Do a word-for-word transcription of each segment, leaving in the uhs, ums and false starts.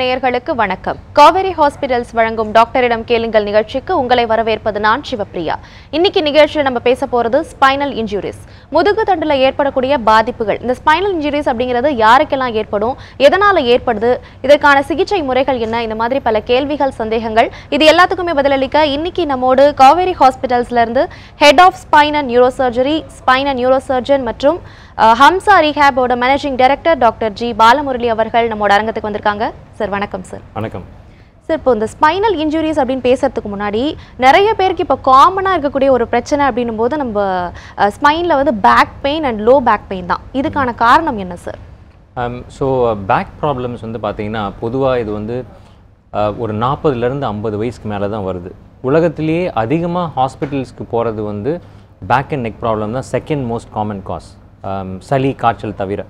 நேயர்களுக்கு வணக்கம். காவேரி ஹாஸ்பிடல்ஸ் வழங்கும் டாக்டரிடம் கேளுங்கள் நிகழ்ச்சிக்கு உங்களை வரவேற்பது நான் சிவப்பிரியா. இன்னைக்கு நிகழ்ச்சியில நம்ம பேச போறது ஸ்பைனல் இன்ஜூரிஸ். முதுகு தண்டுல ஏற்படக்கூடிய பாதிப்புகள். இந்த ஸ்பைனல் இன்ஜூரிஸ் அப்படிங்கிறது யாருக்கெல்லாம் ஏற்படும்? எதனால ஏற்படுது? இதற்கான சிகிச்சை முறைகள் என்ன? இந்த மாதிரி பல கேள்விகள், சந்தேகங்கள். இது எல்லாத்துக்குமே பதிலளிக்க இன்னைக்கு நம்மோடு காவேரி ஹாஸ்பிடல்ஸ்ல இருந்து head of spine and neuro surgery, spine and neuro surgeon மற்றும் ஹம்சா ரிஹாபோட managing director doctor G Balamurali அவர்கள் நம்மோட அரங்கத்துக்கு வந்திருக்காங்க. சார் வணக்கம். சார் வணக்கம். சார், இப்போ இந்த ஸ்பைனல் இன்ஜூரிஸ் அப்படின்னு பேசுறதுக்கு முன்னாடி நிறைய பேருக்கு இப்போ காமனாக இருக்கக்கூடிய ஒரு பிரச்சனை அப்படின்னும் போது நம்ம ஸ்பைனில் வந்து back pain and low back pain தான். இதுக்கான காரணம் என்ன சார்? ஸோ பேக் ப்ராப்ளம்ஸ் வந்து பார்த்தீங்கன்னா பொதுவாக இது வந்து ஒரு நாற்பதுலேருந்து ஐம்பது வயசுக்கு மேலே தான் வருது. உலகத்திலேயே அதிகமாக ஹாஸ்பிட்டல்ஸ்க்கு போகிறது வந்து பேக் அண்ட் நெக் ப்ராப்ளம் தான் செகண்ட் மோஸ்ட் காமன் காஸ், சளி காய்ச்சல் தவிர.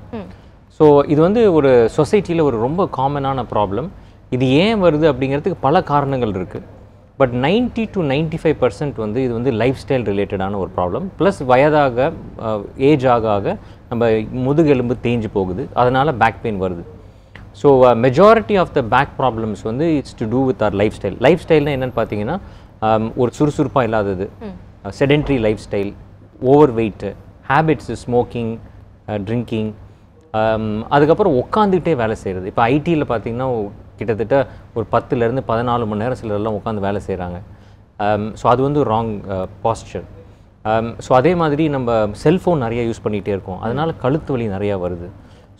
ஸோ இது வந்து ஒரு சொசைட்டியில் ஒரு ரொம்ப காமனான ப்ராப்ளம். இது ஏன் வருது அப்படிங்கிறதுக்கு பல காரணங்கள் இருக்குது. But ninety to ninety five percent வந்து இது வந்து லைஃப் ஸ்டைல் ரிலேட்டடான ஒரு ப்ராப்ளம். ப்ளஸ் வயதாக ஏஜ் ஆக ஆக நம்ம முதுகெலும்பு தேஞ்சு போகுது, அதனால் பேக் பெயின் வருது. So majority of the back problems வந்து it's to do with our lifestyle. Life ஸ்டைல்னால் என்னென்னு பார்த்தீங்கன்னா ஒரு சுறுசுறுப்பாக இல்லாதது, sedentary lifestyle, overweight, habits, smoking, drinking, அதுக்கப்புறம் உட்காந்துக்கிட்டே வேலை செய்கிறது. இப்போ ஐடியில் பார்த்திங்கன்னா கிட்டத்தட்ட ஒரு பத்துலேருந்து பதினாலு மணி நேரம் சிலரெல்லாம் உட்காந்து வேலை செய்கிறாங்க. ஸோ அது வந்து ராங் பாஸ்டர். ஸோ அதே மாதிரி நம்ம செல்ஃபோன் நிறையா யூஸ் பண்ணிகிட்டே இருக்கோம், அதனால் கழுத்து வலி நிறையா வருது.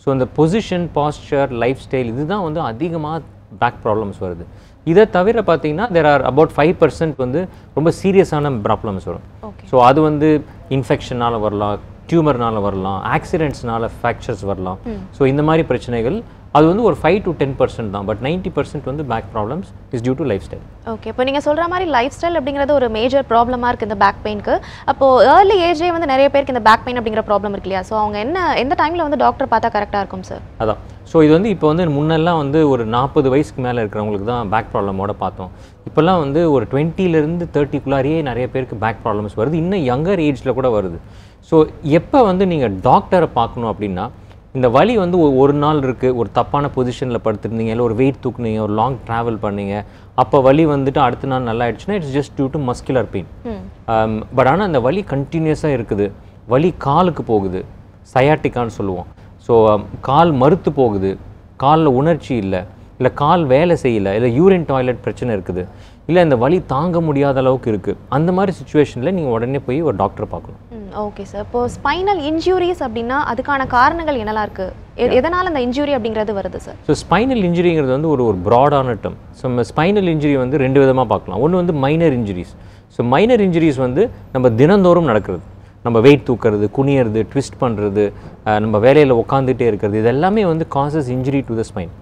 ஸோ இந்த பொசிஷன், பாஸ்டர், லைஃப் ஸ்டைல் இதுதான் வந்து அதிகமாக பேக் ப்ராப்ளம்ஸ் வருது. இதை தவிர பார்த்தீங்கன்னா there are about five percent வந்து ரொம்ப சீரியஸான ப்ராப்ளம்ஸ் வரும். ஸோ அது வந்து இன்ஃபெக்ஷனால் வரலாம், டியூமர்னால வரலாம், ஆக்சிடென்ட்ஸ்னால ஃப்ராக்சர்ஸ் வரலாம். ஸோ இந்த மாதிரி பிரச்சனைகள் அது வந்து ஒரு ஃபைவ் டு டென் பர்சன்ட் தான். பட் நைன்ட்டி பர்சன்ட் வந்து back problems is due to lifestyle. Okay, இப்போ நீங்கள் சொல்கிற மாதிரி லைஃப் ஸ்டைல் அப்படிங்கிறது ஒரு மேஜர் ப்ராப்ளமாக இருக்குது இந்த பேக் பெயினுக்கு. அப்போது ஏர்லி ஏஜே வந்து நிறைய பேருக்கு இந்த பேக் பெயின் அப்படிங்கிற ப்ராப்ளம் இருக்கு இல்லையா? ஸோ அவங்க என்ன எந்த டைமில் வந்து டாக்டர் பார்த்தா கரெக்டாக இருக்கும் சார்? அதான். ஸோ இது வந்து இப்போ வந்து முன்னெல்லாம் வந்து ஒரு நாற்பது வயசுக்கு மேலே இருக்கிறவங்களுக்கு தான் பேக் ப்ராப்ளமோட பார்த்தோம். இப்போல்லாம் வந்து ஒரு டுவெண்ட்டிலேருந்து தேர்ட்டிக்குள்ளாரியே நிறைய பேருக்கு பேக் ப்ராப்ளம்ஸ் வருது, இன்னும் யங்கர் ஏஜில் கூட வருது. ஸோ எப்போ வந்து நீங்கள் டாக்டரை பார்க்கணும் அப்படின்னா, இந்த வலி வந்து ஒரு நாள் இருக்குது, ஒரு தப்பான பொசிஷனில் படுத்துருந்தீங்க, இல்லை ஒரு வெயிட் தூக்குனீங்க, ஒரு லாங் ட்ராவல் பண்ணிங்க, அப்போ வலி வந்துட்டு அடுத்த நாள் நல்லா ஆயிடுச்சுன்னா it's just due to muscular pain. But ஆனால் அந்த வலி கண்டினியூஸாக இருக்குது, வலி காலுக்கு போகுது, சயாட்டிக்கான்னு சொல்லுவோம். ஸோ கால் மறுத்து போகுது, காலில் உணர்ச்சி இல்லை, இல்லை கால் வேலை செய்யலை, இல்லை யூரின் டாய்லெட் பிரச்சனை இருக்குது, இல்லை இந்த வலி தாங்க முடியாத அளவுக்கு இருக்குது, அந்த மாதிரி சுச்சுவேஷனில் நீங்கள் உடனே போய் ஒரு டாக்டரை பார்க்கணும். ஓகே சார், இப்போ ஸ்பைனல் இன்ஜூரிஸ் அப்படின்னா அதுக்கான காரணங்கள் என்னெல்லாம் இருக்குது? எதனால் அந்த இன்ஜூரி அப்படிங்கிறது வருது சார்? ஸோ ஸ்பைனல் இன்ஜுரிங்கிறது வந்து ஒரு ஒரு ப்ராடான டேர்ம். ஸோ ஸ்பைனல் இன்ஜுரி வந்து ரெண்டு விதமாக பார்க்கலாம். ஒன்று வந்து minor injuries. So minor injuries வந்து நம்ம தினந்தோறும் நடக்கிறது, நம்ம வெயிட் தூக்கிறது, குனியறது, ட்விஸ்ட் பண்ணுறது, நம்ம வேலையில் உட்காந்துட்டே இருக்கிறது, இது எல்லாமே வந்து causes injury to the spine.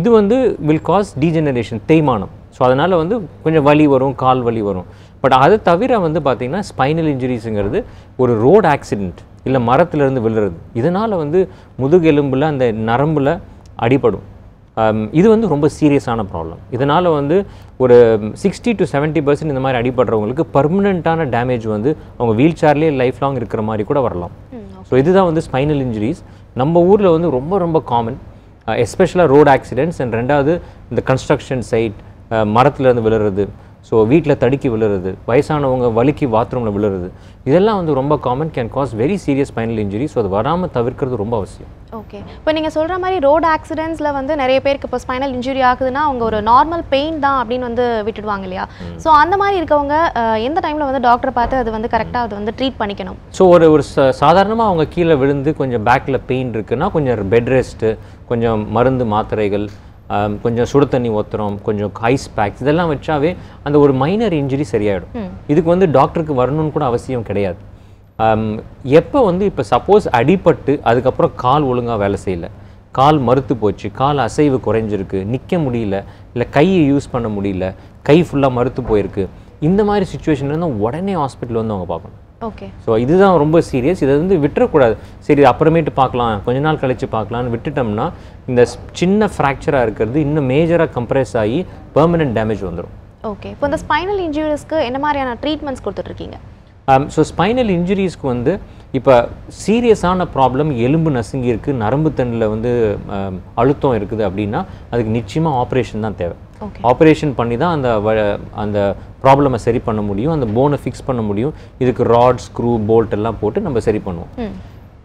இது வந்து வில் காஸ் டீஜெனரேஷன், தேய்மானம். ஸோ அதனால் வந்து கொஞ்சம் வலி வரும், கால் வலி வரும். பட் அதை தவிர வந்து பார்த்திங்கன்னா ஸ்பைனல் இன்ஜுரிஸுங்கிறது ஒரு ரோடு ஆக்சிடெண்ட், இல்லை மரத்துலேருந்து விழுறது, இதனால் வந்து முதுகெலும்பில் அந்த நரம்பில் அடிபடும். இது வந்து ரொம்ப சீரியஸான ப்ராப்ளம். இதனால் வந்து ஒரு சிக்ஸ்டி டு செவன்ட்டி பர்சன்ட் இந்த மாதிரி அடிபடுறவங்களுக்கு பர்மனெண்ட்டான டேமேஜ் வந்து அவங்க வீல் சேர்லேயே லைஃப் லாங் இருக்கிற மாதிரி கூட வரலாம். ஸோ இதுதான் வந்து ஸ்பைனல் இன்ஜுரிஸ். நம்ம ஊரில் வந்து ரொம்ப ரொம்ப காமன், எஸ்பெஷலாக ரோடு ஆக்சிடெண்ட்ஸ் அண்ட் ரெண்டாவது இந்த கன்ஸ்ட்ரக்ஷன் சைட், மரத்துலேருந்து விழுறது, ஸோ வீட்டில் தடுக்கி விழுறது, வயசானவங்க வலிக்கு பாத்ரூமில் விழுறது, இதெல்லாம் வந்து ரொம்ப common, can cause very serious spinal injury. So அது வராமல் தவிர்க்கிறது ரொம்ப அவசியம். ஓகே, இப்போ நீங்கள் சொல்கிற மாதிரி ரோடு ஆக்சிடென்ட்ஸில் வந்து நிறைய பேருக்கு இப்போ ஸ்பைனல் இன்ஜுரி ஆகுதுன்னா அவங்க ஒரு நார்மல் பெயின் தான் அப்படின்னு வந்து விட்டுடுவாங்க இல்லையா? ஸோ அந்த மாதிரி இருக்கவங்க எந்த டைமில் வந்து டாக்டரை பார்த்து அது வந்து கரெக்டாக அது வந்து ட்ரீட் பண்ணிக்கணும்? ஸோ ஒரு ஒரு சாதாரணமாக அவங்க கீழே விழுந்து கொஞ்சம் பேக்கில் பெயின் இருக்குன்னா கொஞ்சம் பெட் ரெஸ்ட்டு, கொஞ்சம் மருந்து மாத்திரைகள், கொஞ்சம் சுடு தண்ணி ஊத்துறோம், கொஞ்சம் ஐஸ் பேக்ஸ், இதெல்லாம் வச்சாவே அந்த ஒரு மைனர் இன்ஜுரி சரியாயிடும். இதுக்கு வந்து டாக்டருக்கு வரணும்னு கூட அவசியம் கிடையாது. எப்போ வந்து இப்போ சப்போஸ் அடிபட்டு அதுக்கப்புறம் கால் ஒழுங்காக வேலை செய்யலை, கால் மறுத்து போச்சு, கால் அசைவு குறைஞ்சிருக்கு, நிற்க முடியல, இல்லை கையை யூஸ் பண்ண முடியல, கை ஃபுல்லாக மறுத்து போயிருக்கு, இந்த மாதிரி சுச்சுவேஷன் இருந்தால் உடனே ஹாஸ்பிட்டல் வந்து அவங்க பார்க்கணும். ஓகே, ஸோ இதுதான் ரொம்ப சீரியஸ். இதை வந்து விட்டுறக்கூடாது, சரி அப்புறமேட்டு பார்க்கலாம், கொஞ்ச நாள் கழித்து பார்க்கலான்னு விட்டுட்டோம்னா இந்த சின்ன ஃப்ராக்சராக இருக்கிறது இன்னும் மேஜராக கம்ப்ரெஸ் ஆகி பெர்மனெண்ட் டேமேஜ் வந்துடும். ஓகே, இப்போ இந்த ஸ்பைனல் இன்ஜுரிஸ்க்கு என்ன மாதிரியான ட்ரீட்மெண்ட்ஸ் கொடுத்துட்ருக்கீங்க? Um, so spinal injuries க்கு வந்து இப்ப சீரியஸான ப்ராப்ளம் எலும்பு நசுங்கி இருக்கு நரம்பு தண்டல வந்து அழுத்தம் இருக்குது அப்படினா அதுக்கு நிச்சயமா ஆபரேஷன் தான் தேவை. ஆபரேஷன் பண்ணி தான் அந்த அந்த ப்ராப்ளம சரி பண்ண முடியும். அந்த போனை ஃபிக்ஸ் பண்ண முடியும். இதுக்கு ராட், ஸ்க்ரூ, போல்ட் எல்லாம் போட்டு நம்ம சரி பண்ணுவோம்.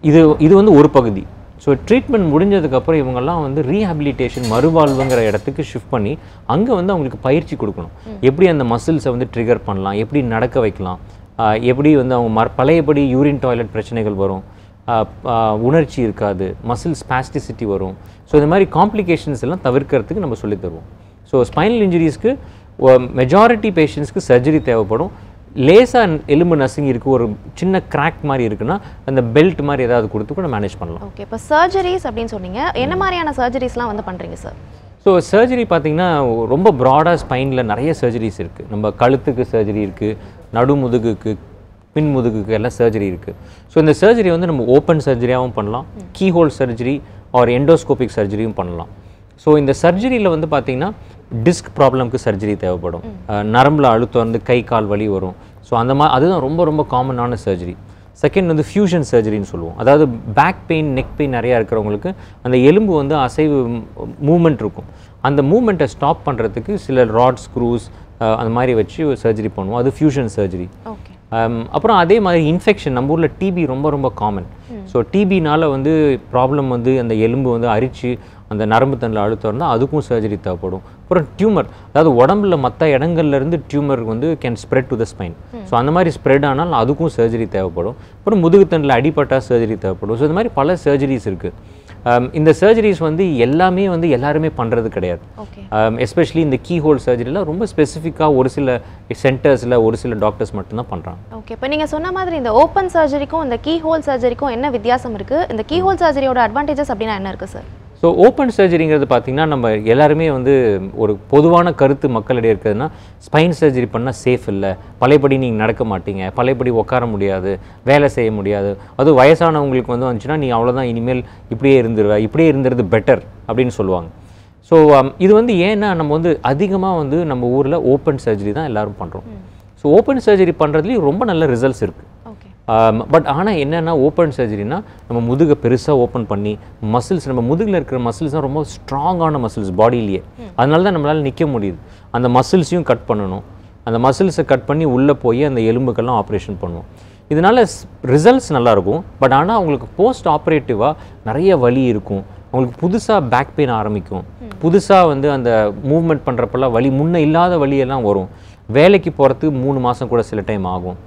இது இது வந்து ஒரு பகுதி. So treatment முடிஞ்சதுக்கு அப்புறம் இவங்க எல்லாம் வந்து ரீஹபிலிட்டேஷன் மறுவாழ்வுங்கற இடத்துக்கு ஷிஃப்ட் பண்ணி அங்க வந்து அவங்களுக்கு பயிற்சி கொடுக்கணும். எப்படி அந்த மசில்ஸை வந்து ட்ரிகர் பண்ணலாம், எப்படி நடக்க வைக்கலாம், எப்படி வந்து அவங்க பழையபடி யூரின் டாய்லெட் பிரச்சனைகள் வரும், உணர்ச்சி இருக்காது, மசில் ஸ்பாஸ்டிசிட்டி வரும். ஸோ இந்த மாதிரி காம்ப்ளிகேஷன்ஸ் எல்லாம் தவிர்க்கிறதுக்கு நம்ம சொல்லி தருவோம். ஸோ ஸ்பைனல் இன்ஜுரிஸ்க்கு மெஜாரிட்டி பேஷண்ட்ஸ்க்கு சர்ஜரி தேவைப்படும். லேசாக எலும்பு நசுங்கி இருக்குது, ஒரு சின்ன கிராக் மாதிரி இருக்குன்னா அந்த பெல்ட் மாதிரி ஏதாவது கொடுத்து கூட மேனேஜ் பண்ணலாம். ஓகே, இப்போ சர்ஜரிஸ் அப்படின்னு சொன்னீங்க, என்ன மாதிரியான சர்ஜரிஸ்லாம் வந்து பண்ணுறீங்க சார்? ஸோ சர்ஜரி பார்த்திங்கன்னா ரொம்ப ப்ராடாக ஸ்பைனில் நிறைய சர்ஜரிஸ் இருக்குது. நம்ம கழுத்துக்கு சர்ஜரி இருக்குது, நடுமுதுகுக்கு, பின் முதுகுக்கு எல்லாம் சர்ஜரி இருக்குது. ஸோ இந்த சர்ஜரி வந்து நம்ம ஓப்பன் சர்ஜரியாகவும் பண்ணலாம், கீஹோல் சர்ஜரி ஆர் எண்டோஸ்கோபிக் சர்ஜரியும் பண்ணலாம். ஸோ இந்த சர்ஜரியில் வந்து பார்த்திங்கன்னா டிஸ்க் ப்ராப்ளம்க்கு சர்ஜரி தேவைப்படும். நரம்பில் அழுத்தம் வந்து கை கால் வலி வரும். ஸோ அந்த மாதிரி அதுதான் ரொம்ப ரொம்ப காமனான சர்ஜரி. செகண்ட் வந்து ஃபியூஷன் சர்ஜரின்னு சொல்லுவோம். அதாவது பேக் பெயின், நெக் பெயின் நிறையா இருக்கிறவங்களுக்கு அந்த எலும்பு வந்து அசைவு மூமெண்ட் இருக்கும். அந்த மூமெண்ட்டை ஸ்டாப் பண்ணுறதுக்கு சில ராட், ஸ்க்ரூஸ் அந்த மாதிரி வச்சு சர்ஜரி பண்ணுவோம். அது ஃபியூஷன் சர்ஜரி. அப்புறம் அதே மாதிரி இன்ஃபெக்ஷன், நம்ம ஊரில் டிபி ரொம்ப ரொம்ப காமன். ஸோ டிபினால் வந்து ப்ராப்ளம் வந்து அந்த எலும்பு வந்து அரித்து அந்த நரம்பு தண்டில் அழுத்தம்னா அதுக்கும் சர்ஜரி தேவைப்படும். அப்புறம் டியூமர், அதாவது உடம்புல மற்ற இடங்கள்லேருந்து டியூமர் வந்து can spread to the spine. So அந்த மாதிரி ஸ்ப்ரெட் ஆனால் அதுக்கும் சர்ஜரி தேவைப்படும். அப்புறம் முதுகு தண்டில் அடிப்பட்டால் சர்ஜரி தேவைப்படும். ஸோ இந்த மாதிரி பல சர்ஜரிஸ் இருக்குது. இந்த சர்ஜரிஸ் வந்து எல்லாமே வந்து எல்லாருமே பண்ணுறது கிடையாது. எஸ்பெஷலி இந்த கீஹோல் சர்ஜரிலாம் ரொம்ப ஸ்பெசிஃபிக்காக ஒரு சில சென்டர்ஸில் ஒரு சில டாக்டர்ஸ் மட்டும்தான் பண்ணுறாங்க. ஓகே, இப்போ நீங்கள் சொன்ன மாதிரி இந்த ஓப்பன் சர்ஜரிக்கும் இந்த கீஹோல் சர்ஜரிக்கும் என்ன வித்தியாசம் இருக்குது? இந்த கீஹோல் சர்ஜரியோட அட்வான்டேஜஸ் அப்படின்னா என்ன இருக்குது சார்? ஸோ ஓப்பன் சர்ஜரிங்கிறது பார்த்திங்கன்னா நம்ம எல்லாருமே வந்து ஒரு பொதுவான கருத்து மக்களிடையே இருக்குதுன்னா ஸ்பைன் சர்ஜரி பண்ணால் சேஃப் இல்லை, பழையபடி நீங்கள் நடக்க மாட்டீங்க, பழையபடி உட்கார முடியாது, வேலை செய்ய முடியாது, அதுவும் வயசானவங்களுக்கு வந்து வந்துச்சுன்னா நீ அவ்வளோதான், இனிமேல் இப்படியே இருந்துருவ, இப்படியே இருந்துறது பெட்டர் அப்படின்னு சொல்லுவாங்க. ஸோ இது வந்து ஏன்னா நம்ம வந்து அதிகமாக வந்து நம்ம ஊரில் ஓப்பன் சர்ஜரி தான் எல்லோரும் பண்ணுறோம். ஸோ ஓப்பன் சர்ஜரி பண்ணுறதுலேயும் ரொம்ப நல்ல ரிசல்ட்ஸ் இருக்குது. பட் ஆனால் என்னென்னா ஓப்பன் சர்ஜரினா நம்ம முதுகை பெருசாக ஓப்பன் பண்ணி மசில்ஸ், நம்ம முதுகில் இருக்கிற மசில்ஸ் தான் ரொம்ப ஸ்ட்ராங்கான மசில்ஸ் பாடியிலேயே, அதனால தான் நம்மளால் நிற்க முடியுது. அந்த மசில்ஸையும் கட் பண்ணணும். அந்த மசில்ஸை கட் பண்ணி உள்ளே போய் அந்த எலும்புக்கெல்லாம் ஆப்ரேஷன் பண்ணுவோம். இதனால் ரிசல்ட்ஸ் நல்லாயிருக்கும். பட் ஆனால் அவங்களுக்கு போஸ்ட் ஆப்ரேட்டிவாக நிறைய வலி இருக்கும். அவங்களுக்கு புதுசாக பேக் பெயின் ஆரம்பிக்கும். புதுசாக வந்து அந்த மூவ்மெண்ட் பண்ணுறப்பெல்லாம் வலி, முன்னே இல்லாத வலியெல்லாம் வரும். வேலைக்கு போகிறதுக்கு மூணு மாதம் கூட சில டைம் ஆகும்.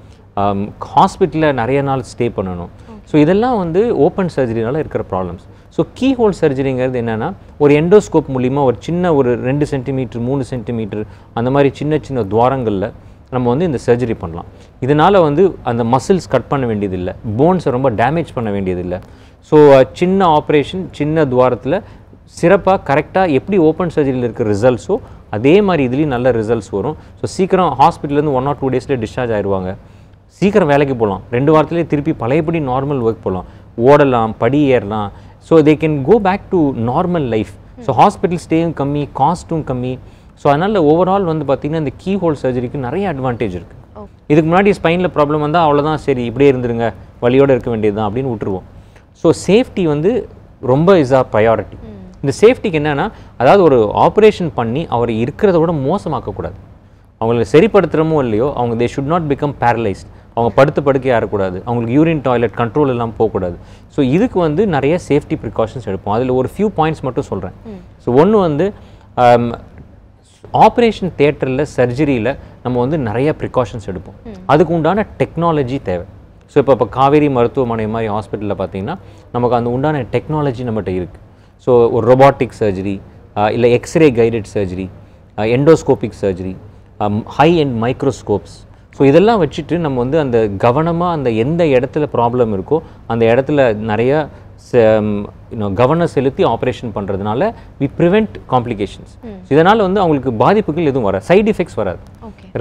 ஹாஸ்பிட்டலில் நிறைய நாள் ஸ்டே பண்ணணும். ஸோ இதெல்லாம் வந்து ஓப்பன் சர்ஜரினால இருக்கிற ப்ராப்ளம்ஸ். ஸோ கீஹோல் சர்ஜரிங்கிறது என்னென்னா ஒரு எண்டோஸ்கோப் மூலிமா ஒரு சின்ன ஒரு ரெண்டு சென்டிமீட்ரு மூணு சென்டிமீட்ரு அந்த மாதிரி சின்ன சின்ன துவாரங்களில் நம்ம வந்து இந்த சர்ஜரி பண்ணலாம். இதனால் வந்து அந்த மசில்ஸ் கட் பண்ண வேண்டியதில்லை, போன்ஸை ரொம்ப டேமேஜ் பண்ண வேண்டியதில்லை. ஸோ சின்ன ஆப்ரேஷன், சின்ன துவாரத்தில் சிறப்பாக கரெக்டாக எப்படி ஓப்பன் சர்ஜரியில் இருக்கிற ரிசல்ட்ஸோ அதே மாதிரி இதுலேயும் நல்ல ரிசல்ட்ஸ் வரும். ஸோ சீக்கிரம் ஹாஸ்பிட்டலேருந்து ஒன் ஆர் டூ டேஸில் டிஸ்சார்ஜ் ஆயிடுவாங்க. சீக்கிரம் வேலைக்கு போகலாம். ரெண்டு வாரத்துலேயே திருப்பி பழையபடி நார்மல் ஒர்க் போகலாம், ஓடலாம், படி ஏறலாம். So they can go back to normal life. So hospital ஸ்டேயும் கம்மி, காஸ்ட்டும் கம்மி. ஸோ அதனால் ஓவரால் வந்து பார்த்திங்கன்னா இந்த கீஹோல் சர்ஜரிக்கு நிறைய அட்வான்டேஜ் இருக்குது. இதுக்கு முன்னாடி ஸ்பைனில் ப்ராப்ளம் வந்தால் அவ்வளோதான், சரி இப்படியே இருந்துருங்க, வலியோடு இருக்க வேண்டியது தான் அப்படின்னு விட்டுருவோம். ஸோ சேஃப்டி வந்து ரொம்ப இஸ் ஆர் ப்ரையாரிட்டி. இந்த சேஃப்டிக்கு என்னென்னா அதாவது ஒரு ஆப்ரேஷன் பண்ணி அவரை இருக்கிறத விட மோசமாக்கக்கூடாது. அவங்களை சரிப்படுத்துகிறமோ இல்லையோ அவங்க they should not become paralysed. அவங்க படுத்து படுக்கை ஆகக்கூடாது, அவங்களுக்கு யூரின் டாய்லெட் கண்ட்ரோல் எல்லாம் போகக்கூடாது. ஸோ இதுக்கு வந்து நிறைய சேஃப்டி ப்ரிகாஷன்ஸ் எடுப்போம். அதில் ஒரு ஃபியூ பாயிண்ட்ஸ் மட்டும் சொல்கிறேன். ஸோ ஒன்று வந்து ஆப்ரேஷன் தியேட்டரில் சர்ஜரியில் நம்ம வந்து நிறைய ப்ரிகாஷன்ஸ் எடுப்போம். அதுக்கு உண்டான டெக்னாலஜி தேவை. ஸோ இப்போ இப்போ காவேரி மருத்துவமனை மாதிரி ஹாஸ்பிட்டலில் பார்த்திங்கன்னா நமக்கு அந்த உண்டான டெக்னாலஜி நம்மகிட்ட இருக்குது. ஸோ ஒரு ரொபாட்டிக் சர்ஜரி, இல்லை x ray guided surgery, endoscopic surgery, high and microscopes. So இதெல்லாம் வச்சுட்டு நம்ம வந்து அந்த கவனமாக அந்த எந்த இடத்துல ப்ராப்ளம் இருக்கோ அந்த இடத்துல நிறையா கவனம் செலுத்தி ஆப்ரேஷன் பண்ணுறதுனால வி ப்ரிவெண்ட் காம்ப்ளிகேஷன்ஸ். இதனால் வந்து அவங்களுக்கு பாதிப்புகள் எதுவும் வராது, சைட் எஃபெக்ட்ஸ் வராது.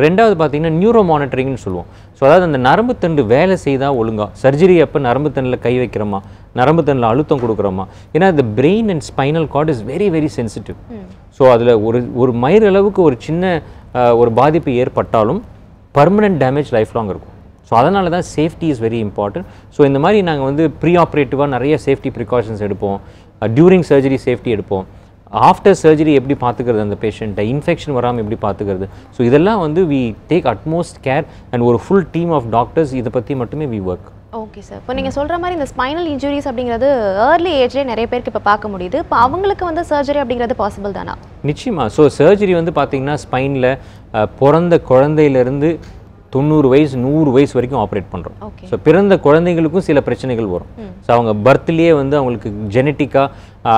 ரெண்டாவது பார்த்திங்கன்னா நியூரோ மானிட்டரிங்னு சொல்லுவோம். ஸோ அதாவது அந்த நரம்பு தண்டு வேலை செய்தால் ஒழுங்காக, சர்ஜரி அப்போ நரம்பு தண்டில் கை வைக்கிறோமா, நரம்பு தண்டில் அழுத்தம் கொடுக்குறோமா, ஏன்னா இந்த brain and spinal cord is very very sensitive. So அதில் ஒரு ஒரு மயிர் அளவுக்கு ஒரு சின்ன ஒரு பாதிப்பு ஏற்பட்டாலும் பர்மனெண்ட் டேமேஜ் லைஃப் லாங் இருக்கும். ஸோ So அதனால தான் safety is very important. So இந்த மாதிரி நாங்க வந்து pre-operative-ஆ நிறைய safety precautions எடுப்போம். During surgery safety எடுப்போம். After surgery எப்படி பாத்துக்கிறது அந்த patient, infection வராம எப்படி பாத்துக்கிறது. So இதெல்லாம் வந்து we take utmost care and ஒரு full team of doctors இத பத்தி மட்டுமே we work. Okay sir. இப்போ நீங்க சொல்ற மாதிரி இந்த spinal injuries அப்படிங்கிறது early age ல நிறைய பேருக்கு இப்ப பார்க்க முடியுது. அப்ப அவங்களுக்கு வந்து surgery அப்படிங்கிறது possible தானா? நிச்சயமா. So surgery வந்து பாத்தீங்கன்னா spine ல பிறந்த குழந்தையில இருந்து ninety வயசு நூறு வயசு வரைக்கும் ஆபரேட் பண்றோம். சோ பிறந்த குழந்தைகளுக்கும் சில பிரச்சனைகள் வரும். சோ அவங்க பர்த்லயே வந்து அவங்களுக்கு ஜெனெடிக்கா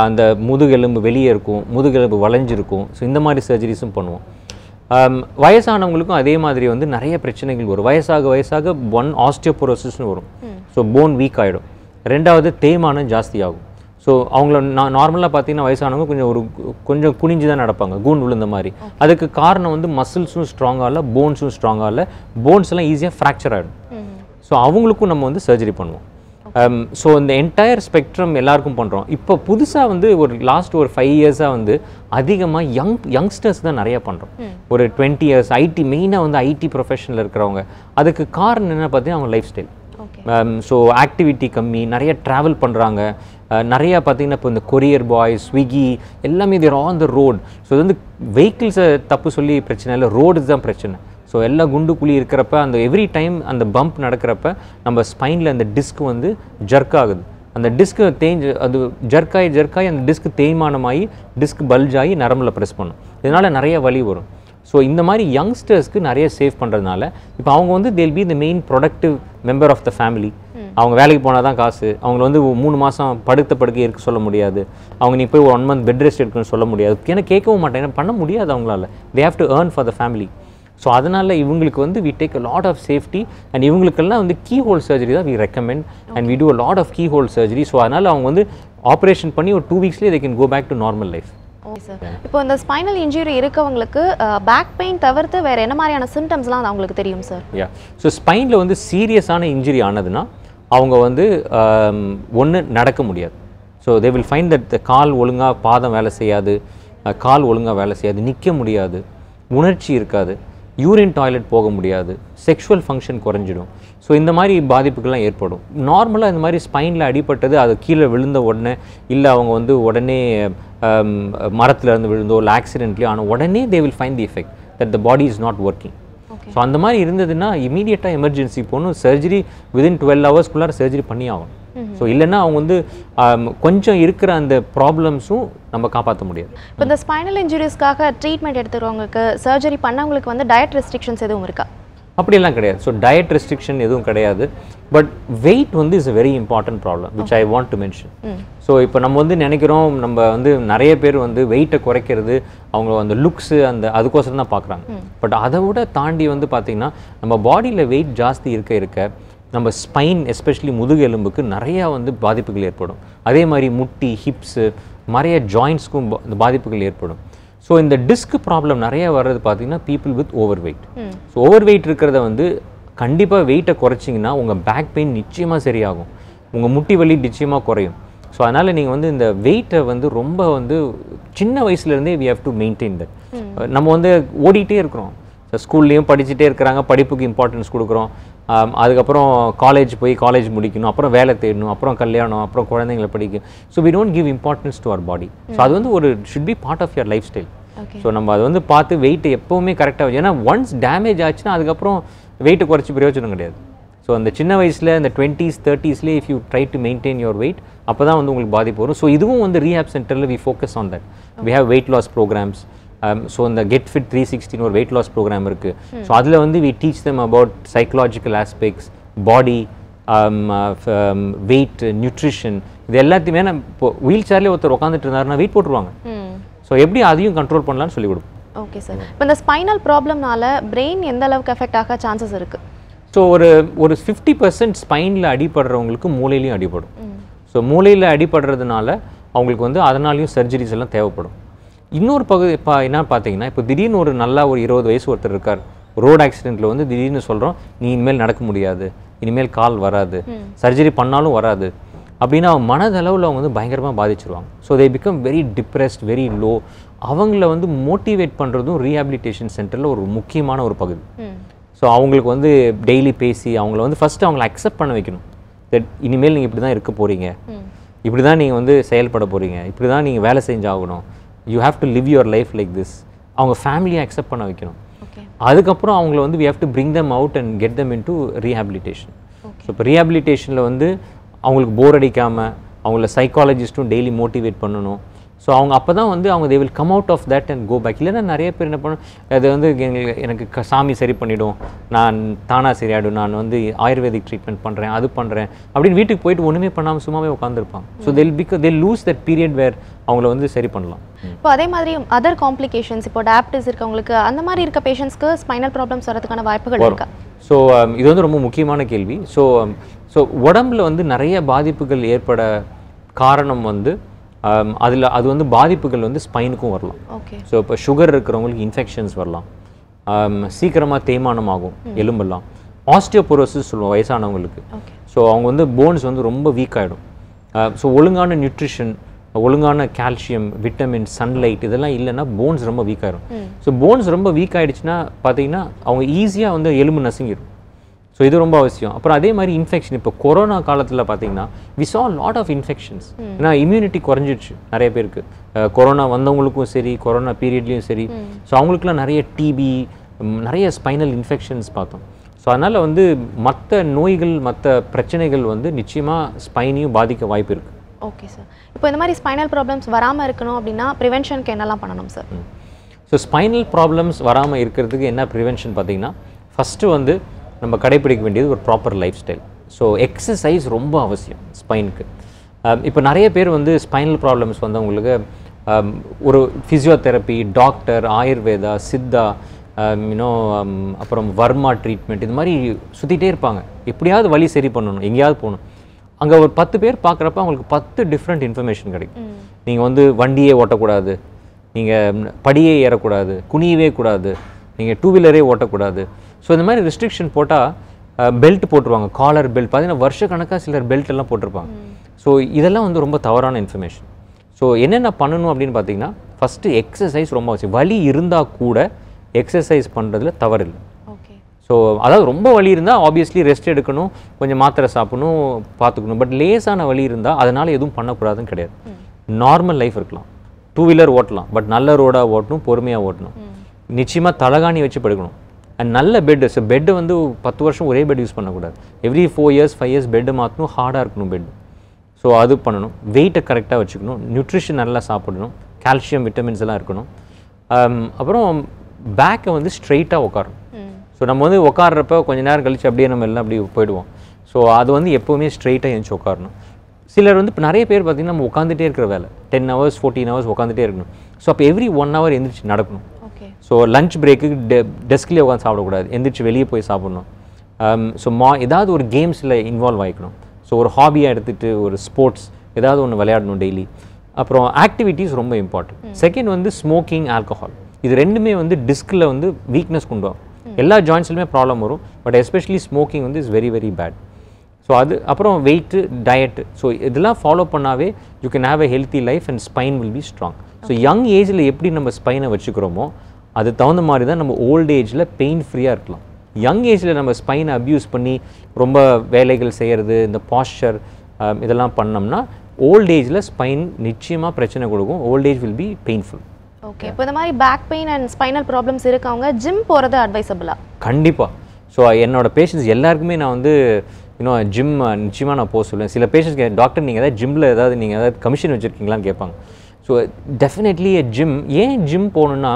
அந்த முதுகெலும்பு வெளியே இருக்கும், முதுகெலும்பு வளைஞ்சிருக்கும். சோ இந்த மாதிரி சர்ஜரிஸும் பண்ணுவோம். வயசானவங்களுக்கும் அதே மாதிரி வந்து நிறைய பிரச்சனைகள் வரும். வயசாக வயசாக one osteoporosis-னு வரும். சோ போன் வீக் ஆயிடும். இரண்டாவது தேய்மானம் ஜாஸ்தியாகும். சோ அவங்கள நார்மலா பாத்தீங்கன்னா வயசானவங்க கொஞ்சம் ஒரு கொஞ்சம் குனிஞ்சு தான் நடப்பாங்க, கூண்டு விழுந்த மாதிரி. அதுக்கு காரணம் வந்து மசில்ஸும் ஸ்ட்ராங்கா இல்ல, போன்ஸும் ஸ்ட்ராங்கா இல்ல, போன்ஸ் எல்லாம் ஈஸியா ஃபிராக்சர் ஆயிடும். சோ அவங்களுக்கும் நம்ம வந்து சர்ஜரி பண்ணுவோம். சோ இந்த என்டையர் ஸ்பெக்ட்ரம் எல்லாருக்கும் பண்றோம். இப்போ புதுசா வந்து ஒரு லாஸ்ட் ஒரு ஃபைவ் இயர்ஸா வந்து அதிகமா யங் யங்ஸ்டர்ஸ் தான் நிறைய பண்றோம். ஒரு டுவெண்ட்டி இயர்ஸ் ஐடி மெயினா வந்து ஐடி ப்ரொஃபஷனில் இருக்கிறவங்க. அதுக்கு காரணம் என்ன பார்த்தீங்கன்னா அவங்க லைஃப் ஸ்டைல். ஸோ ஆக்டிவிட்டி கம்மி, நிறைய ட்ராவல் பண்ணுறாங்க, நிறையா பார்த்தீங்கன்னா இப்போ இந்த கொரியர் பாய், ஸ்விக்கி எல்லாமே there on the road. So இது வந்து வெஹிக்கிள்ஸை தப்பு சொல்லி பிரச்சனை இல்லை, ரோடு தான் பிரச்சனை. ஸோ எல்லா குண்டு குழி இருக்கிறப்ப அந்த எவ்ரி டைம் அந்த பம்ப் நடக்கிறப்ப நம்ம ஸ்பைனில் அந்த டிஸ்க் வந்து ஜர்க் ஆகுது. அந்த டிஸ்க்கு தேஞ்சு அது ஜர்க்காயி ஜர்க்காயி அந்த டிஸ்க் தேய்மானமாகி டிஸ்க் பல்ஜாகி நரம்பில் ப்ரெஸ் பண்ணும். இதனால் நிறைய வலி வரும். ஸோ இந்த மாதிரி யங்ஸ்டர்ஸ்க்கு நிறைய சேவ் பண்ணுறதுனால இப்போ அவங்க வந்து they'll be the main productive member of the family. அவங்க வேலைக்கு போனால் தான் காசு. அவங்கள வந்து மூணு மாதம் படுத்த படுக்கை இருக்க சொல்ல முடியாது. அவங்க நீ போய் ஒரு ஒன் மந்த் பெட் ரெஸ்ட் எடுக்கணும்னு சொல்ல முடியாது. ஏன்னா கேட்கவும் மாட்டேன், ஏன்னா பண்ண முடியாது அவங்களால. They have to earn for the family. So அதனால் இவங்களுக்கு வந்து we take a lot of safety and இவங்களுக்கெல்லாம் வந்து கீ ஹோல் சர்ஜரி தான் we recommend and we do a lot of keyhole surgery. So அதனால் அவங்க வந்து ஆப்ரேஷன் பண்ணி ஒரு டூ வீக்ஸ்லேயே they can go back to normal life. Okay sir. இப்போ இந்த ஸ்பைனல் இன்ஜுரி இருக்கவங்களுக்கு பேக் பெயின் தவிர்த்து வேறு என்ன மாதிரியான சிம்டம்ஸ்லாம் அவங்களுக்கு தெரியும் சார்? யா. ஸோ ஸ்பைனில் வந்து சீரியஸான இன்ஜுரி ஆனதுன்னா அவங்க வந்து ஒன்று நடக்க முடியாது. So they will find that கால் ஒழுங்காக பாதம் வேலை செய்யாது, கால் ஒழுங்காக வேலை செய்யாது, நிற்க முடியாது, உணர்ச்சி இருக்காது, யூரின் டாய்லெட் போக முடியாது, செக்ஷுவல் ஃபங்க்ஷன் குறைஞ்சிடும். ஸோ இந்த மாதிரி பாதிப்புகள்லாம் ஏற்படும். நார்மலாக இந்த மாதிரி ஸ்பைனில் அடிபட்டது அது கீழே விழுந்த உடனே இல்லை அவங்க வந்து உடனே மரத்துலேருந்து விழுந்தோ இல்லை ஆக்சிடென்ட்லேயோ ஆனால் உடனே they will find the effect that the body is not working. So அந்த மாதிரி இருந்ததுன்னா இமீடியட்டாக எமர்ஜென்சி போகணும். சர்ஜரி விதின் டுவெல் ஹவர்ஸ்க்குள்ளார சர்ஜரி பண்ணி ஆகும். ஸோ இல்லைன்னா அவங்க வந்து கொஞ்சம் இருக்கிற அந்த ப்ராப்ளம்ஸும் நம்ம காப்பாற்ற முடியாது. இப்போ இந்த ஸ்பைனல் இன்ஜுரிஸ்க்காக ட்ரீட்மெண்ட் எடுத்துக்கிறவங்களுக்கு, சர்ஜரி பண்ணவங்களுக்கு வந்து டயட் ரெஸ்ட்ரிக்ஷன்ஸ் எதுவும் இருக்கா? அப்படியெல்லாம் கிடையாது. ஸோ டயட் ரெஸ்ட்ரிக்ஷன் எதுவும் கிடையாது. பட் வெயிட் வந்து is a very important problem which I want to mention. So இப்போ நம்ம வந்து நினைக்கிறோம், நம்ம வந்து நிறைய பேர் வந்து வெயிட்டை குறைக்கிறது அவங்க அந்த லுக்ஸு அந்த அதுக்கோசரம் தான் பார்க்குறாங்க. பட் அதை விட தாண்டி வந்து பார்த்திங்கன்னா நம்ம பாடியில் வெயிட் ஜாஸ்தி இருக்க இருக்க நம்ம ஸ்பைன் எஸ்பெஷலி முதுகெலும்புக்கு நிறையா வந்து பாதிப்புகள் ஏற்படும். அதே மாதிரி முட்டி, ஹிப்ஸு, நிறைய ஜாயின்ட்ஸ்க்கும் பாதிப்புகள் ஏற்படும். ஸோ இந்த டிஸ்க் ப்ராப்ளம் நிறையா வர்றது பார்த்திங்கன்னா people with overweight. So overweight இருக்கிறத வந்து கண்டிப்பாக வெயிட்டை குறைச்சிங்கன்னா உங்கள் பேக் பெயின் நிச்சயமாக சரியாகும், உங்கள் முட்டி வலி நிச்சயமாக குறையும். ஸோ அதனால் நீங்கள் வந்து இந்த வெயிட்டை வந்து ரொம்ப வந்து சின்ன வயசுலேருந்தே we have to maintain that. நம்ம வந்து ஓடிட்டே இருக்கிறோம், ஸ்கூல்லையும் படிச்சுட்டே இருக்கிறாங்க, படிப்புக்கு இம்பார்ட்டன்ஸ் கொடுக்குறோம், அதுக்கப்புறம் காலேஜ் போய் காலேஜ் முடிக்கணும், அப்புறம் வேலை தேடணும், அப்புறம் கல்யாணம், அப்புறம் குழந்தைங்களை படிக்கணும். So we don't give importance to our body. So அது வந்து ஒரு should be part of your lifestyle. So நம்ம அது வந்து பார்த்து வெயிட் எப்போவுமே கரெக்டாக வச்சு, ஏன்னா ஒன்ஸ் டேமேஜ் ஆச்சுன்னா அதுக்கப்புறம் வெயிட்டு குறைச்சி பிரயோஜனம் கிடையாது. ஸோ அந்த சின்ன வயசில் இந்த டுவெண்ட்டீஸ் தேர்ட்டிஸ்லேயே if you try to maintain your weight அப்போ தான் வந்து உங்களுக்கு பாதிப்பு வரும். ஸோ இதுவும் வந்து ரீஹாப் சென்டரில் we focus on that. We have weight loss programmes. So இந்த கெட் ஃபிட் த்ரீ சிக்ஸ்டின்னு ஒரு வெயிட் லாஸ் ப்ரோக்ராம் இருக்குது. ஸோ அதில் வந்து we teach them about psychological aspects, body, weight, nutrition, இது எல்லாத்தையுமே. நான் இப்போ வீல் சேர்லேயே ஒருத்தர் உட்காந்துட்டு இருந்தாருன்னா வெயிட் போட்டுருவாங்க. ஸோ எப்படி அதையும் கண்ட்ரோல் பண்ணலான்னு சொல்லி கொடுப்போம். Okay sir. இப்போ இந்த ஸ்பைனல் ப்ராப்ளம்னால பிரெயின் எந்த அளவுக்கு எஃபெக்ட் ஆக சான்சஸ் இருக்குது? ஸோ ஒரு ஒரு ஃபிஃப்டி பர்சன்ட் ஸ்பைனில் அடிபடுறவங்களுக்கு மூளையிலையும் அடிபடும். ஸோ மூளையில் அடிபடுறதுனால அவங்களுக்கு வந்து அதனாலையும் சர்ஜரிஸ் எல்லாம் தேவைப்படும். இன்னொரு பகுதி இப்போ என்ன பார்த்தீங்கன்னா, இப்போ திடீர்னு ஒரு நல்லா ஒரு இருபது வயசு ஒருத்தர் இருக்கார், ரோடு ஆக்சிடென்ட்டில் வந்து திடீர்னு சொல்கிறோம் நீ இனிமேல் நடக்க முடியாது, இனிமேல் கால் வராது, சர்ஜரி பண்ணாலும் வராது அப்படின்னா அவங்க மனதளவில் அவங்க வந்து பயங்கரமாக பாதிச்சிருவாங்க. So they become very depressed, very low. அவங்கள வந்து மோட்டிவேட் பண்ணுறதும் ரீஹாபிலிட்டேஷன் சென்டரில் ஒரு முக்கியமான ஒரு பகுதி. So அவங்களுக்கு வந்து டெய்லி பேசி அவங்கள வந்து ஃபர்ஸ்ட் அவங்கள அக்செப்ட் பண்ண வைக்கணும். தட் இனிமேல் நீங்க இப்படி தான் இருக்க போறீங்க. இப்படி தான் நீங்க வந்து செயல்பட போறீங்க. இப்படி தான் நீங்க வேலை செஞ்சாகணும். You have to live your life like this. அவங்க ஃபேமிலியை அக்செப்ட் பண்ண வைக்கணும். அதுக்கு அப்புறம் அவங்கள வந்து we have to bring them out and get them into rehabilitation. So rehabilitationல வந்து அவங்களுக்கு போர் அடிக்காம அவங்கள சைக்காலஜிஸ்டும் டெய்லி மோட்டிவேட் பண்ணனும். So அவங்க அப்பதான் வந்து அவங்க they will come out of that and go back. இல்லனா நிறைய பேர் என்ன பண்ணுவாங்க, அது வந்து எனக்கு சாமி சரி பண்ணிடும், நான் தானா சரியாடும், நான் வந்து ஆயுர்வேதிக் ட்ரீட்மென்ட் பண்றேன், அது பண்றேன் அப்படி வீட்டுக்கு போயிட்டு ஒண்ணுமே பண்ணாம சும்மாவே உட்கார்ந்திருப்பாங்க. So they will because they lose that period where அவங்கள வந்து சரி பண்ணலாம். இப்போ அதே மாதிரி अदर காம்ப்ளிகேஷன்ஸ் இப்போ அடாப்டஸ் இருக்கவங்களுக்கு அந்த மாதிரி இருக்க பேஷண்ட்ஸ்க்கு ஸ்பைனல் பிராப்ளம்ஸ் வரதுக்கான வாய்ப்புகள் இருக்கா? So இது வந்து ரொம்ப முக்கியமான கேள்வி. So so உடம்புல வந்து நிறைய பாதிப்புகள் ஏற்பட காரணம் வந்து அதில் அது வந்து பாதிப்புகள் வந்து ஸ்பைனுக்கும் வரலாம். ஓகே. ஸோ இப்போ சுகர் இருக்கிறவங்களுக்கு இன்ஃபெக்ஷன்ஸ் வரலாம், சீக்கிரமாக தேய்மானம் ஆகும் எலும்பெல்லாம், ஆஸ்டியோபோரோசிஸ் சொல்லுவோம் வயசானவங்களுக்கு. ஓகே. ஸோ அவங்க வந்து போன்ஸ் வந்து ரொம்ப வீக் ஆகிடும். ஸோ ஒழுங்கான நியூட்ரிஷன், ஒழுங்கான கால்சியம், விட்டமின், சன்லைட் இதெல்லாம் இல்லைன்னா போன்ஸ் ரொம்ப வீக் ஆகிடும். ஸோ போன்ஸ் ரொம்ப வீக் ஆகிடுச்சுன்னா பார்த்தீங்கன்னா அவங்க ஈஸியாக வந்து எலும்பு நசுங்கிடும். ஸோ இது ரொம்ப அவசியம். அப்புறம் அதே மாதிரி இன்ஃபெக்ஷன் இப்போ கொரோனா காலத்தில் பார்த்தீங்கன்னா we saw lot of infections. ஏன்னா இம்யூனிட்டி குறைஞ்சிடுச்சு நிறைய பேருக்கு, கொரோனா வந்தவங்களுக்கும் சரி கொரோனா பீரியட்லேயும் சரி. ஸோ அவங்களுக்குலாம் நிறைய டிபி, நிறைய ஸ்பைனல் இன்ஃபெக்ஷன்ஸ் பார்த்தோம். ஸோ அதனால் வந்து மற்ற நோய்கள் மற்ற பிரச்சனைகள் வந்து நிச்சயமாக ஸ்பைனையும் பாதிக்க வாய்ப்பு இருக்குது. Okay sir. இப்போ இந்த மாதிரி ஸ்பைனல் ப்ராப்ளம்ஸ் வராமல் இருக்கணும் அப்படின்னா ப்ரிவென்ஷனுக்கு என்னெல்லாம் பண்ணணும் சார்? ஸோ ஸ்பைனல் ப்ராப்ளம்ஸ் வராமல் இருக்கிறதுக்கு என்ன ப்ரிவென்ஷன் பார்த்தீங்கன்னா ஃபஸ்ட்டு வந்து நம்ம கடைபிடிக்க வேண்டியது ஒரு proper lifestyle. So exercise ரொம்ப அவசியம் ஸ்பைனுக்கு. இப்போ நிறைய பேர் வந்து ஸ்பைனல் ப்ராப்ளம்ஸ் வந்தவங்களுக்கு ஒரு ஃபிசியோதெரப்பி, டாக்டர், ஆயுர்வேதா, சித்தா, இன்னும் அப்புறம் வர்மா ட்ரீட்மெண்ட் இது மாதிரி சுற்றிகிட்டே இருப்பாங்க. எப்படியாவது வழி சரி பண்ணணும், எங்கேயாவது போகணும். அங்கே ஒரு பத்து பேர் பார்க்குறப்ப அவங்களுக்கு பத்து டிஃப்ரெண்ட் இன்ஃபர்மேஷன் கிடைக்கும். நீங்கள் வந்து வண்டியே ஓட்டக்கூடாது, நீங்கள் படியே ஏறக்கூடாது, குனியவே கூடாது, நீங்கள் டூ வீலரே ஓட்டக்கூடாது. ஸோ இந்த மாதிரி ரெஸ்ட்ரிக்ஷன் போட்டால் பெல்ட் போட்டுருவாங்க, காலர் பெல்ட் பார்த்தீங்கன்னா வருஷக்கணக்காக சிலர் பெல்ட் எல்லாம் போட்டிருப்பாங்க. ஸோ இதெல்லாம் வந்து ரொம்ப தவறான இன்ஃபர்மேஷன். ஸோ என்னென்ன பண்ணணும் அப்படின்னு பார்த்தீங்கன்னா ஃபஸ்ட்டு எக்ஸசைஸ் ரொம்ப அவசியம். வலி இருந்தால் கூட எக்ஸசைஸ் பண்ணுறதுல தவறு இல்லை. ஓகே. ஸோ அதாவது ரொம்ப வலி இருந்தால் ஆப்வியஸ்லி ரெஸ்ட் எடுக்கணும், கொஞ்சம் மாத்திரை சாப்பிடணும், பார்த்துக்கணும். பட் லேசான வலி இருந்தால் அதனால் எதுவும் பண்ணக்கூடாதுன்னு கிடையாது. நார்மல் லைஃப் இருக்கலாம், டூ வீலர் ஓட்டலாம், பட் நல்ல ரோடாக ஓட்டணும், பொறுமையாக ஓட்டணும், நிச்சயமாக தலகாணி வச்சு படுக்கணும், அண்ட் நல்ல பெட்டு. ஸோ பெட்டு வந்து பத்து வருஷம் ஒரே பெட் யூஸ் பண்ணக்கூடாது, every four years five years bed மாற்றணும், ஹார்டாக இருக்கணும் பெட்டு. ஸோ அது பண்ணணும். வெயிட்டை கரெக்டாக வச்சுக்கணும், நியூட்ரிஷன் நல்லா சாப்பிடணும், கால்சியம் விட்டமின்ஸ் எல்லாம் இருக்கணும். அப்புறம் பேக்கை வந்து ஸ்ட்ரெயிட்டாக உட்காரணும். ஸோ நம்ம வந்து உட்காடுறப்ப கொஞ்சம் நேரம் கழித்து அப்படியே நம்ம எல்லாம் அப்படி போயிடுவோம். ஸோ அது வந்து எப்போவுமே ஸ்ட்ரெயிட்டாக எழுந்து உட்காரணும். சிலர் வந்து இப்போ நிறைய பேர் பார்த்திங்கன்னா நம்ம உட்காந்துட்டே இருக்கிற வேலை டென் ஹவர்ஸ் ஃபோர்டீன் ஹவர்ஸ் உட்காந்துட்டே இருக்கணும். ஸோ அப்போ எவ்ரி ஒன் ஹவர் எழுந்திரிச்சு நடக்கணும். ஸோ லஞ்ச் பிரேக்குக்கு டெ டெஸ்க்லேயே உட்காந்து சாப்பிடக்கூடாது, எந்திரிச்சு வெளியே போய் சாப்பிடணும். ஸோ மா ஏதாவது ஒரு கேம்ஸில் இன்வால்வ் ஆகிக்கணும். ஸோ ஒரு ஹாபியாக எடுத்துகிட்டு ஒரு ஸ்போர்ட்ஸ் ஏதாவது ஒன்று விளையாடணும் டெய்லி. அப்புறம் ஆக்டிவிட்டீஸ் ரொம்ப இம்பார்ட்டன்ட். செகண்ட் வந்து ஸ்மோக்கிங், ஆல்கஹால், இது ரெண்டுமே வந்து டிஸ்கில் வந்து வீக்னஸ் கொண்டு வரும். எல்லா ஜாயின்ட்ஸ்லையுமே ப்ராப்ளம் வரும், பட் எஸ்பெஷலி ஸ்மோக்கிங் வந்து is very very bad. So அது அப்புறம் வெயிட்டு, டயட்டு. ஸோ இதெல்லாம் ஃபாலோ பண்ணாவே you can have a healthy life and spine will be strong. So young ஏஜில் எப்படி நம்ம ஸ்பைனை வச்சுக்கிறோமோ அது தகுந்த மாதிரி தான் நம்ம ஓல்டு ஏஜில் பெயின் ஃப்ரீயாக இருக்கலாம். யங் ஏஜில் நம்ம ஸ்பைனை அப்யூஸ் பண்ணி ரொம்ப வேலைகள் செய்கிறது, இந்த பாஸ்டர் இதெல்லாம் பண்ணோம்னா ஓல்டு ஏஜில் ஸ்பைன் நிச்சயமாக பிரச்சனை கொடுக்கும். Old age will be painful. Okay. இப்போ இந்த மாதிரி back pain and spinal problems இருக்கவங்க ஜிம் போகிறது அட்வைசபிளா? கண்டிப்பாக. ஸோ என்னோட பேஷண்ட்ஸ் எல்லாருக்குமே நான் வந்து இன்னும் ஜிம் நிச்சயமாக நான் போக சொல்லுவேன். சில பேஷண்ட்ஸ் டாக்டர் நீங்கள் ஏதாவது ஜிம்மில் ஏதாவது நீங்கள் ஏதாவது கமிஷன் வச்சுருக்கீங்களான்னு கேட்பாங்க. So definitely a gym. ஏன் ஜிம் போகணுன்னா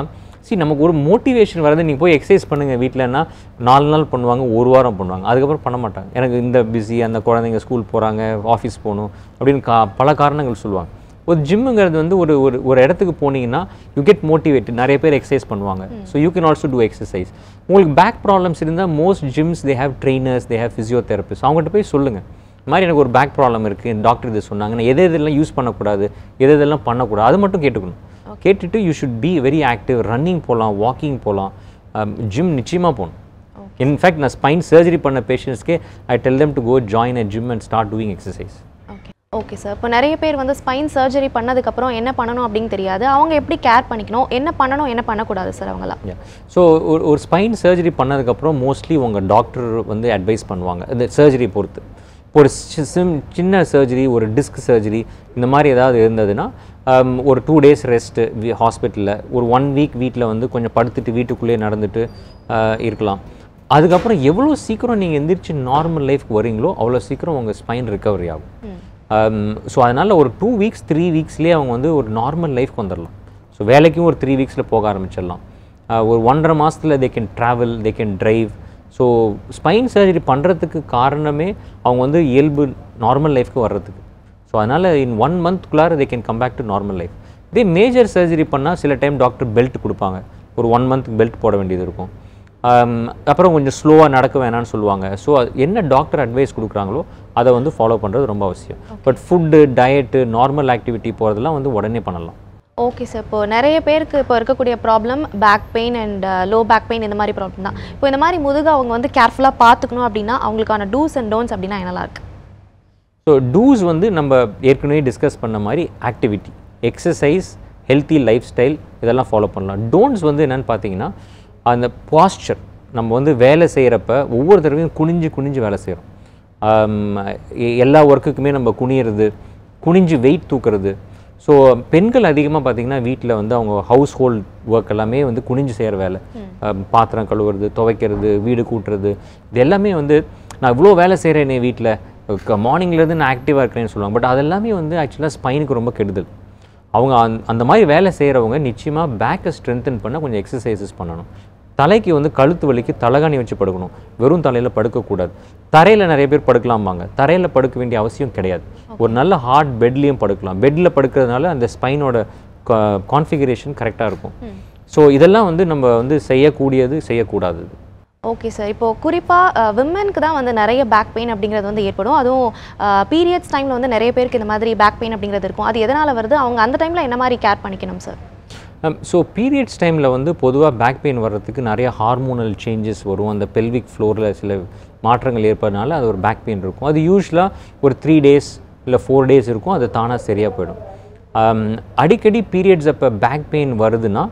சி நமக்கு ஒரு மோட்டிவேஷன் வரது. நீங்கள் போய் எக்ஸசைஸ் பண்ணுங்கள், வீட்டில்னா நாலு நாள் பண்ணுவாங்க, ஒரு வாரம் பண்ணுவாங்க, அதுக்கப்புறம் பண்ண மாட்டாங்க. எனக்கு இந்த பிஸி, அந்த குழந்தைங்க ஸ்கூல் போகிறாங்க, ஆஃபீஸ் போகணும் அப்படின்னு கா பல காரணங்கள் சொல்லுவாங்க. ஒரு ஜிம்முங்கிறது வந்து ஒரு ஒரு இடத்துக்கு போனீங்கன்னா யூ கெட் மோட்டிவேட். நிறைய பேர் எக்ஸசைஸ் பண்ணுவாங்க. So you can also do exercise. உங்களுக்கு பேக் ப்ராப்ளம்ஸ் இருந்தால் most gyms they have trainers, they have physiotherapist. அவங்ககிட்ட போய் சொல்லுங்கள், இந்த மாதிரி எனக்கு ஒரு பேக் ப்ராப்ளம் இருக்குது, இந்த டாக்டர் இது சொன்னாங்கன்னா எது இதெல்லாம் யூஸ் பண்ணக்கூடாது, எது இதெல்லாம் பண்ணக்கூடாது, அது மட்டும் கேட்டுக்கணும். கேட்டுட்டு you should be very active. Running போகலாம், வாக்கிங் போகலாம், ஜிம் நிச்சயமாக போகணும். இன்ஃபேக்ட் நான் ஸ்பைன் சர்ஜரி பண்ண பேஷண்ட்ஸ்க்கே I tell them to go join a gym and start doing exercise. Okay sir. இப்போ நிறைய பேர் வந்து ஸ்பைன் சர்ஜரி பண்ணதுக்கு அப்புறம் என்ன பண்ணனும் அப்படிங்க தெரியாது. அவங்க எப்படி கேர் பண்ணிக்கணும்? என்ன பண்ணனும் என்ன பண்ண கூடாது சார் அவங்கள? சோ ஒரு ஸ்பைன் சர்ஜரி பண்ணதுக்கு அப்புறம் மோஸ்ட்லி உங்க டாக்டர் வந்து அட்வைஸ் பண்ணுவாங்க. இந்த சர்ஜரி பொறுத்து. ஒரு சின்ன சர்ஜரி, ஒரு டிஸ்க் சர்ஜரி இந்த மாதிரி ஏதாவது இருந்ததுனா ஒரு டூ டேஸ் ரெஸ்ட் ஹாஸ்பிடல்ல, ஒரு ஒன் வீக் வீட்ல வந்து கொஞ்சம் படுத்துட்டு வீட்டுக்குள்ளே நடந்துட்டு இருக்கலாம். அதுக்கு அப்புறம் எவ்வளவு சீக்கிரம் நீங்க எந்திரிச்சு நார்மல் லைஃப்க்கு வரீங்களோ அவ்வளவு சீக்கிரம் உங்க ஸ்பைன் ரிகவரி ஆகும். Um, so, அதனால ஒரு two weeks, three weeks லே அவங்க வந்து ஒரு நார்மல் லைஃப் கொண்டறலாம். So, வேலைக்கும் ஒரு three weeks ல போக ஆரம்பிச்சிடலாம். ஒரு ஒன்றரை மாசத்துல they can travel, they can drive. So, spine surgery பண்றதுக்கு காரணமே அவங்க வந்து இயல்பு நார்மல் லைஃப்க்கு வர்றதுக்கு. So, அதனால in one month குள்ளார they can come back to normal life. இதே மேஜர் சர்ஜரி பண்ணா சில டைம் டாக்டர் பெல்ட் கொடுப்பாங்க. ஒரு one month பெல்ட் போட வேண்டியது இருக்கும். அப்புறம் கொஞ்சம் ஸ்லோவா நடக்க வேணாம்னு சொல்லுவாங்க. சோ என்ன டாக்டர் அட்வைஸ் கொடுக்கறாங்களோ அத வந்து ஃபாலோ பண்றது ரொம்ப அவசியம். But food, diet, normal activity போறதெல்லாம் வந்து உடனே பண்ணலாம். Okay sir. இப்போ நிறைய பேருக்கு இப்போ இருக்க கூடிய problem back pain and low back pain இந்த மாதிரி ப்ராப்ளம் தான். இப்போ இந்த மாதிரி முதுகு அவங்க வந்து கேர்ஃபுல்லா பாத்துக்கணும் அப்படினா அவங்களுக்கான டூஸ் அண்ட் டோன்ஸ் அப்படினா என்னலாம் இருக்கு? சோ டூஸ் வந்து நம்ம ஏற்கனவே டிஸ்கஸ் பண்ண மாதிரி activity, exercise, healthy lifestyle இதெல்லாம் ஃபாலோ பண்ணலாம். டோன்ஸ் வந்து என்னன்னு பாத்தீங்கன்னா அந்த பாஸ்டர், நம்ம வந்து வேலை செய்யறப்ப ஒவ்வொரு தடவையும் குனிஞ்சு குனிஞ்சு வேலை செய்யறோம். எல்லா ஒர்க்குக்குமே நம்ம குனியிறது, குனிஞ்சு வெயிட் தூக்குறது. ஸோ பெண்கள் அதிகமாக பார்த்தீங்கன்னா வீட்டில் வந்து அவங்க ஹவுஸ் ஹோல்ட் ஒர்க் எல்லாமே வந்து குனிஞ்சு செய்கிற வேலை, பாத்திரம் கழுவுறது, துவைக்கிறது, வீடு கூட்டுறது, இது எல்லாமே வந்து நான் இவ்வளோ வேலை செய்கிறேன் என் வீட்டில் மார்னிங்லேருந்து நான் ஆக்டிவாக இருக்கிறேன்னு சொல்லுவாங்க. பட் அதெல்லாமே வந்து ஆக்சுவலாக ஸ்பைனுக்கு ரொம்ப கெடுதல். அவங்க அந்த மாதிரி வேலை செய்கிறவங்க நிச்சயமாக பேக்கை ஸ்ட்ரென்தன் பண்ண கொஞ்சம் எக்ஸசைசஸ் பண்ணணும். தலைக்கு வந்து கழுத்து வலிக்கு தலகாணி வச்சு படுக்கணும், வெறும் தலையில் படுக்கக்கூடாது. தரையில் நிறைய பேர் படுக்கலாம்பாங்க, தரையில் படுக்க வேண்டிய அவசியம் கிடையாது. ஒரு நல்ல ஹார்ட் பெட்லேயும் படுக்கலாம். பெட்டில் படுக்கிறதுனால அந்த ஸ்பைனோட கான்ஃபிகரேஷன் கரெக்டாக இருக்கும். ஸோ இதெல்லாம் வந்து நம்ம வந்து செய்யக்கூடியது, செய்யக்கூடாது. Okay sir. இப்போ குறிப்பாக விமனுக்கு தான் வந்து நிறைய பேக் பெயின் அப்படிங்கிறது வந்து ஏற்படும். அதுவும் பீரியட்ஸ் டைமில் வந்து நிறைய பேருக்கு இந்த மாதிரி பேக் பெயின் அப்படிங்கிறது இருக்கும். அது எதனால் வருது, அவங்க அந்த டைமில் என்ன மாதிரி கேர் பண்ணிக்கணும் சார்? ஸோ பீரியட்ஸ் டைமில் வந்து பொதுவாக பேக் பெயின் வர்றதுக்கு நிறைய ஹார்மோனல் சேஞ்சஸ் வரும். அந்த பெல்விக் ஃப்ளோரில் சில மாற்றங்கள் ஏற்படுறதுனால அது ஒரு பேக் பெயின் இருக்கும். அது யூஸ்வலாக ஒரு த்ரீ டேஸ் இல்லை ஃபோர் டேஸ் இருக்கும். அது தானாக சரியாக போயிடும். அடிக்கடி பீரியட்ஸ் அப்போ பேக் பெயின் வருதுன்னா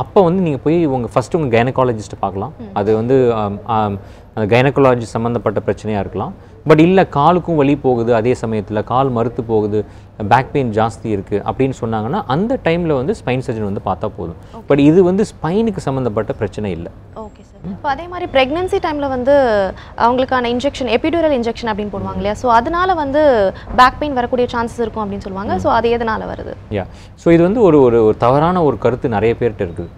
அப்போ வந்து நீங்கள் போய் உங்கள் ஃபஸ்ட்டு உங்கள் கைனகாலஜிஸ்ட்டை பார்க்கலாம். அது வந்து அந்த கைனகாலஜி சம்மந்தப்பட்ட பிரச்சனையாக இருக்கலாம். பட் இல்லை காலுக்கும் வலி போகுது, அதே சமயத்தில் கால் மறுத்து போகுது, பேக் பெயின் ஜாஸ்தி இருக்குது அப்படின்னு சொன்னாங்கன்னா அந்த டைமில் வந்து ஸ்பைன் சர்ஜன் வந்து பார்த்தா போதும். பட் இது வந்து ஸ்பைனுக்கு சம்மந்தப்பட்ட பிரச்சனை இல்லை. Okay sir. இப்போ அதே மாதிரி ப்ரெக்னன்சி டைமில் வந்து அவங்களுக்கான இன்ஜெக்ஷன், எபிடூரல் இன்ஜெக்ஷன் அப்படின்னு போடுவாங்க இல்லையா? ஸோ அதனால வந்து பேக் பெயின் வரக்கூடிய சான்சஸ் இருக்கும் அப்படின்னு சொல்லுவாங்க. ஸோ அது எதனால் வருது? யா, ஸோ இது வந்து ஒரு ஒரு தவறான ஒரு கருத்து நிறைய பேர்கிட்ட இருக்குது.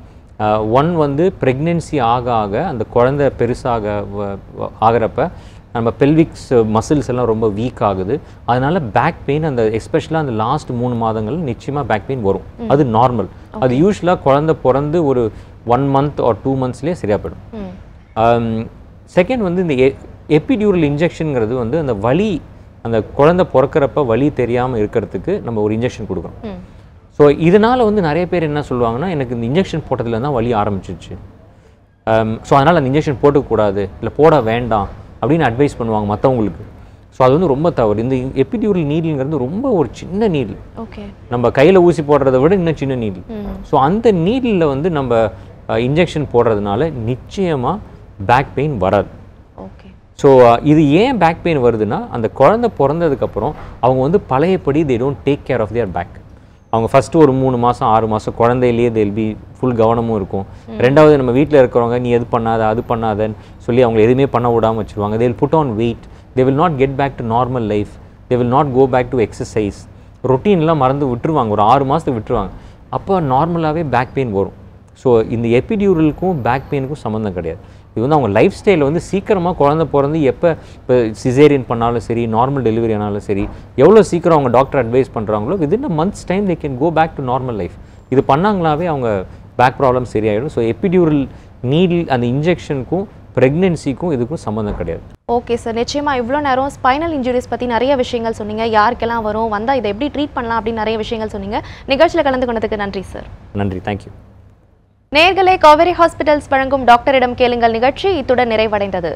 ஒன் வந்து ப்ரெக்னென்சி ஆக ஆக அந்த குழந்தை பெருசாக ஆகிறப்ப நம்ம பெல்விக்ஸ் மசில்ஸ் எல்லாம் ரொம்ப வீக் ஆகுது. அதனால பேக் பெயின் அந்த எஸ்பெஷலாக அந்த லாஸ்ட் மூணு மாதங்கள் நிச்சயமாக பேக் பெயின் வரும். அது நார்மல். அது யூஸ்வலாக குழந்தை பிறந்து ஒரு ஒன் மந்த் ஆர் டூ மந்த்ஸ்லேயே சரியாக போயிடும். செகண்ட் வந்து இந்த எபிடியூரல் இன்ஜெக்ஷனுங்கிறது வந்து அந்த வலி, அந்த குழந்தை பிறக்கிறப்ப வலி தெரியாமல் இருக்கிறதுக்கு நம்ம ஒரு இன்ஜெக்ஷன் கொடுக்குறோம். ஸோ இதனால் வந்து நிறைய பேர் என்ன சொல்லுவாங்கன்னா, எனக்கு இந்த இன்ஜெக்ஷன் போட்டதில் தான் வலி ஆரம்பிச்சிருச்சு, ஸோ அதனால் அந்த இன்ஜெக்ஷன் போட்டுக்கூடாது இல்லை போட வேண்டாம் அப்படின்னு அட்வைஸ் பண்ணுவாங்க மற்றவங்களுக்கு. ஸோ அது வந்து ரொம்ப தவறு. இந்த எபிடியூரல் நீடில்ங்கிறது ரொம்ப ஒரு சின்ன நீடில். ஓகே. நம்ம கையில் ஊசி போடுறத விட இன்னும் சின்ன நீடில். ஸோ அந்த நீடிலில் வந்து நம்ம இன்ஜெக்ஷன் போடுறதுனால நிச்சயமாக பேக் பெயின் வராது. ஓகே. ஸோ இது ஏன் பேக் பெயின் வருதுன்னா, அந்த குழந்தை பிறந்ததுக்கப்புறம் அவங்க வந்து பழையபடி they don't take care of their back. அவங்க ஃபஸ்ட்டு ஒரு மூணு மாதம் ஆறு மாதம் குழந்தையிலேயே தேல் பி ஃபுல் கவனமும் இருக்கும். ரெண்டாவது நம்ம வீட்டில் இருக்கிறவங்க நீ எது பண்ணாத அது பண்ணாதன்னு சொல்லி அவங்க எதுவுமே பண்ண விடாமல் வச்சுருவாங்க. They will put on weight, they will not get back to normal life, they will not go back to exercise. ரொட்டீன்லாம் மறந்து விட்டுருவாங்க, ஒரு ஆறு மாதத்துக்கு விட்டுருவாங்க. அப்போ நார்மலாகவே பேக் பெயின் வரும். ஸோ இந்த எபிடியூரலுக்கும் பேக் பெயினுக்கும் சம்மந்தம் கிடையாது. இது வந்து அவங்க லைஃப் ஸ்டைலில் வந்து சீக்கிரமாக குழந்தை பிறந்து எப்போ இப்போ சிசேரியன் பண்ணாலும் சரி, நார்மல் டெலிவரி ஆனாலும் சரி, எவ்வளோ சீக்கிரம் அவங்க டாக்டர் அட்வைஸ் பண்ணுறாங்களோ within a months time they can go back to normal life. இது பண்ணாங்களாவே அவங்க பேக் ப்ராப்ளம் சரியாயிடும். ஸோ எபிடியூரல் நீடில் அந்த இன்ஜெக்ஷனுக்கும் ப்ரெக்னென்சிக்கும் இதுக்கும் சம்மந்தம் கிடையாது. Okay sir. நிச்சயமாக இவ்வளோ நேரம் ஸ்பைனல் இன்ஜுரிஸ் பற்றி நிறைய விஷயங்கள் சொன்னீங்க. யாருக்கெல்லாம் வரும், வந்தால் இதை எப்படி ட்ரீட் பண்ணலாம் அப்படின்னு நிறைய விஷயங்கள் சொன்னீங்க. நிகழ்ச்சியில் கலந்து கொண்டதுக்கு நன்றி சார். நன்றி. தேங்க்யூ. நேயர்களே, காவேரி ஹாஸ்பிட்டல்ஸ் வழங்கும் டாக்டரிடம் கேளுங்கள் நிகழ்ச்சி இத்துடன் நிறைவடைந்தது.